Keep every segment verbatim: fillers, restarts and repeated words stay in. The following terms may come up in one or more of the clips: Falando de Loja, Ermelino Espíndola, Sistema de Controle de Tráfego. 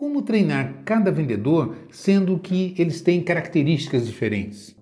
Como treinar cada vendedor, sendo que eles têm características diferentes?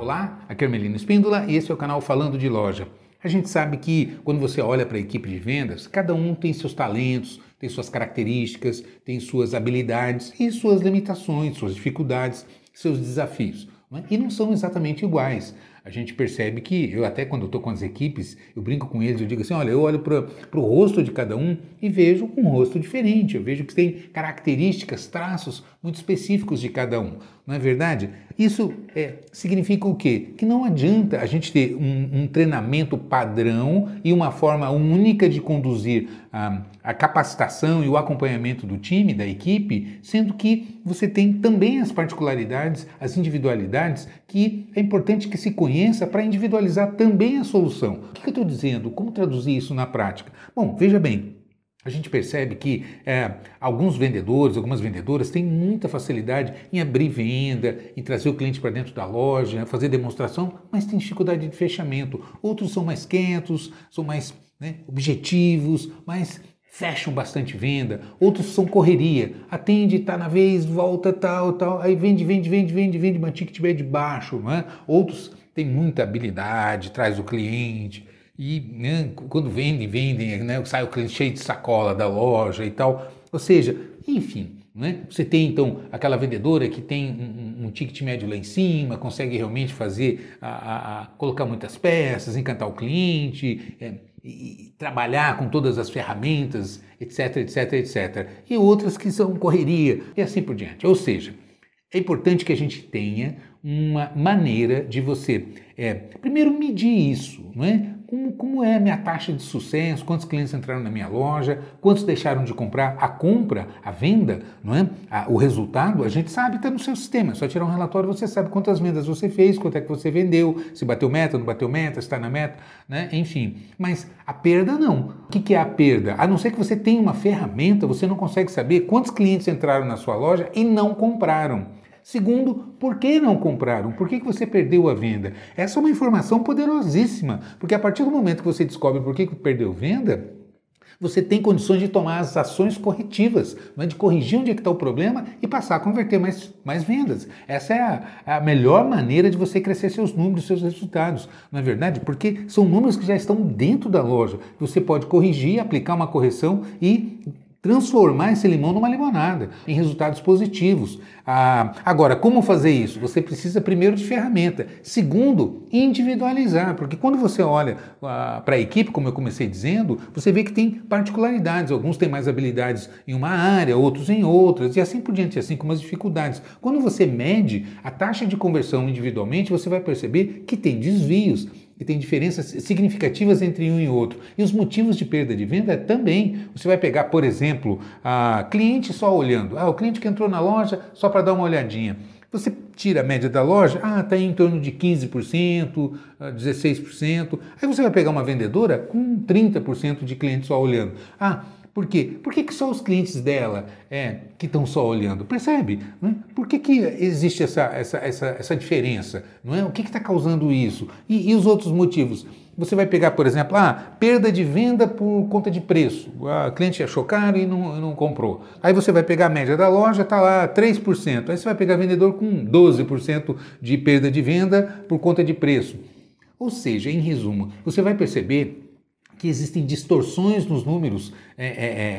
Olá, aqui é Ermelino Espíndola e esse é o canal Falando de Loja. A gente sabe que quando você olha para a equipe de vendas, cada um tem seus talentos, tem suas características, tem suas habilidades e suas limitações, suas dificuldades, seus desafios. E não são exatamente iguais. A gente percebe que, eu até quando estou com as equipes, eu brinco com eles, eu digo assim, olha, eu olho para o rosto de cada um e vejo um rosto diferente, eu vejo que tem características, traços muito específicos de cada um. Não é verdade? Isso é, significa o quê? Que não adianta a gente ter um, um treinamento padrão e uma forma única de conduzir a, a capacitação e o acompanhamento do time, da equipe, sendo que você tem também as particularidades, as individualidades, que é importante que se conheça para individualizar também a solução. O que eu estou dizendo? Como traduzir isso na prática? Bom, veja bem, a gente percebe que é, alguns vendedores, algumas vendedoras têm muita facilidade em abrir venda, em trazer o cliente para dentro da loja, fazer demonstração, mas tem dificuldade de fechamento. Outros são mais quietos, são mais né, objetivos, mais... fecham bastante venda, outros são correria, atende, tá na vez, volta, tal, tal, aí vende, vende, vende, vende, vende, mantinha que tiver de baixo, né? Outros têm muita habilidade, traz o cliente, e né, quando vendem, vendem, né, sai o cliente cheio de sacola da loja e tal, ou seja, enfim... Você tem, então, aquela vendedora que tem um, um ticket médio lá em cima, consegue realmente fazer, a, a, a colocar muitas peças, encantar o cliente, é, e trabalhar com todas as ferramentas, etc, etc, etcétera. E outras que são correria e assim por diante. Ou seja, é importante que a gente tenha uma maneira de você, é, primeiro, medir isso, não é? Como, como é a minha taxa de sucesso, quantos clientes entraram na minha loja, quantos deixaram de comprar, a compra, a venda, não é? A, o resultado, a gente sabe, está no seu sistema, é só tirar um relatório, você sabe quantas vendas você fez, quanto é que você vendeu, se bateu meta, não bateu meta, se está na meta, né? Enfim, mas a perda não. O que, que é a perda? A não ser que você tenha uma ferramenta, você não consegue saber quantos clientes entraram na sua loja e não compraram. Segundo, por que não compraram? Por que, que você perdeu a venda? Essa é uma informação poderosíssima, porque a partir do momento que você descobre por que, que perdeu venda, você tem condições de tomar as ações corretivas, né? De corrigir onde é que está o problema e passar a converter mais, mais vendas. Essa é a, a melhor maneira de você crescer seus números, seus resultados, não é verdade? Porque são números que já estão dentro da loja. Você pode corrigir, aplicar uma correção e... transformar esse limão numa limonada, em resultados positivos. Ah, agora, como fazer isso? Você precisa, primeiro, de ferramenta. Segundo, individualizar, porque quando você olha ah, para a equipe, como eu comecei dizendo, você vê que tem particularidades. Alguns têm mais habilidades em uma área, outros em outras, e assim por diante, assim como as dificuldades. Quando você mede a taxa de conversão individualmente, você vai perceber que tem desvios, que tem diferenças significativas entre um e outro. E os motivos de perda de venda também. Você vai pegar, por exemplo, a cliente só olhando. Ah, o cliente que entrou na loja só para dar uma olhadinha. Você tira a média da loja, ah, está em torno de quinze por cento, dezesseis por cento. Aí você vai pegar uma vendedora com trinta por cento de clientes só olhando. Ah, por quê? Por que, que só os clientes dela é, que estão só olhando? Percebe? Né? Por que, que existe essa, essa, essa, essa diferença? Não é? O que está causando isso? E, e os outros motivos? Você vai pegar, por exemplo, ah, perda de venda por conta de preço. O cliente achou caro e não, não comprou. Aí você vai pegar a média da loja, está lá três por cento. Aí você vai pegar vendedor com doze por cento de perda de venda por conta de preço. Ou seja, em resumo, você vai perceber... que existem distorções nos números, é,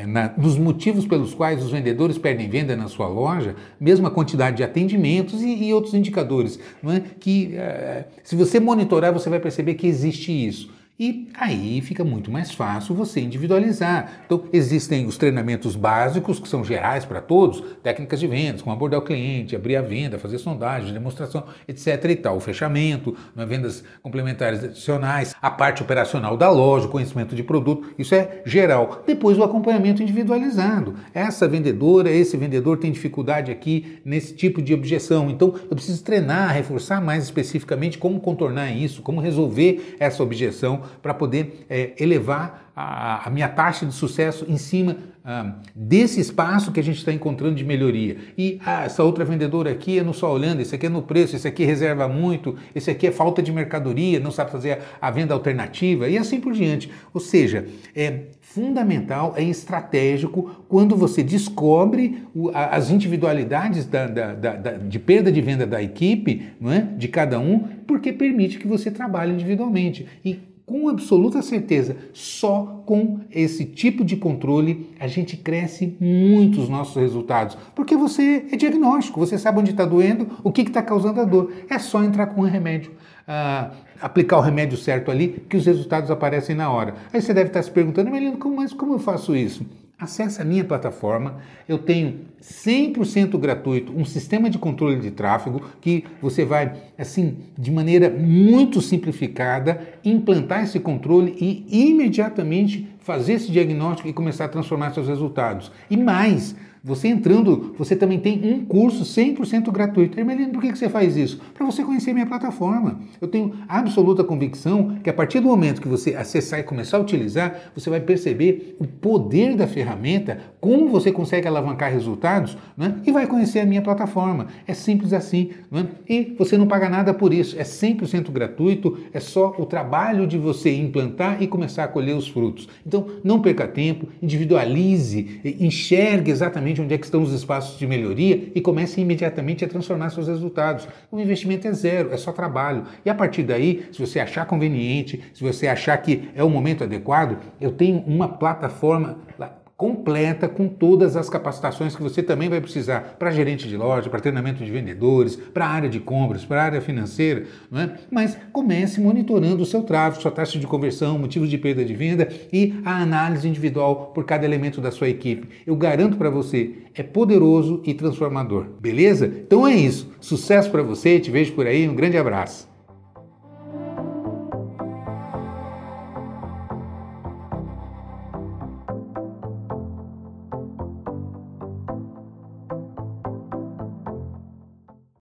é, na, nos motivos pelos quais os vendedores perdem venda na sua loja, mesmo a quantidade de atendimentos e, e outros indicadores, não é? Que é, se você monitorar, você vai perceber que existe isso. E aí fica muito mais fácil você individualizar. Então, existem os treinamentos básicos, que são gerais para todos, técnicas de vendas, como abordar o cliente, abrir a venda, fazer sondagem, demonstração, etcétera e tal, o fechamento, vendas complementares adicionais, a parte operacional da loja, o conhecimento de produto, isso é geral. Depois, o acompanhamento individualizado. Essa vendedora, esse vendedor tem dificuldade aqui nesse tipo de objeção, então eu preciso treinar, reforçar mais especificamente como contornar isso, como resolver essa objeção, para poder é, elevar a, a minha taxa de sucesso em cima ah, desse espaço que a gente está encontrando de melhoria. E ah, essa outra vendedora aqui é não só olhando, esse aqui é no preço, esse aqui reserva muito, esse aqui é falta de mercadoria, não sabe fazer a, a venda alternativa e assim por diante. Ou seja, é fundamental, é estratégico quando você descobre o, a, as individualidades da, da, da, da, de perda de venda da equipe, não é? De cada um, porque permite que você trabalhe individualmente. E com absoluta certeza, só com esse tipo de controle a gente cresce muito os nossos resultados, porque você é diagnóstico, você sabe onde está doendo, o que está causando a dor. É só entrar com um remédio, ah, aplicar o remédio certo ali, que os resultados aparecem na hora. Aí você deve estar se perguntando, mas como eu faço isso? Acesse a minha plataforma, eu tenho cem por cento gratuito um sistema de controle de tráfego que você vai, assim, de maneira muito simplificada, implantar esse controle e imediatamente fazer esse diagnóstico e começar a transformar seus resultados. E mais, você entrando, você também tem um curso cem por cento gratuito. Ermelino, por que você faz isso? Para você conhecer minha plataforma. Eu tenho absoluta convicção que a partir do momento que você acessar e começar a utilizar, você vai perceber o poder da ferramenta, como você consegue alavancar resultados, né? E vai conhecer a minha plataforma. É simples assim, né? E você não paga nada por isso. É cem por cento gratuito, é só o trabalho de você implantar e começar a colher os frutos. Então, não perca tempo, individualize, enxergue exatamente onde é que estão os espaços de melhoria e comece imediatamente a transformar seus resultados. O investimento é zero, é só trabalho. E a partir daí, se você achar conveniente, se você achar que é o momento adequado, eu tenho uma plataforma completa com todas as capacitações que você também vai precisar para gerente de loja, para treinamento de vendedores, para a área de compras, para a área financeira, não é? Mas comece monitorando o seu tráfego, sua taxa de conversão, motivos de perda de venda e a análise individual por cada elemento da sua equipe. Eu garanto para você, é poderoso e transformador. Beleza? Então é isso. Sucesso para você, te vejo por aí, um grande abraço.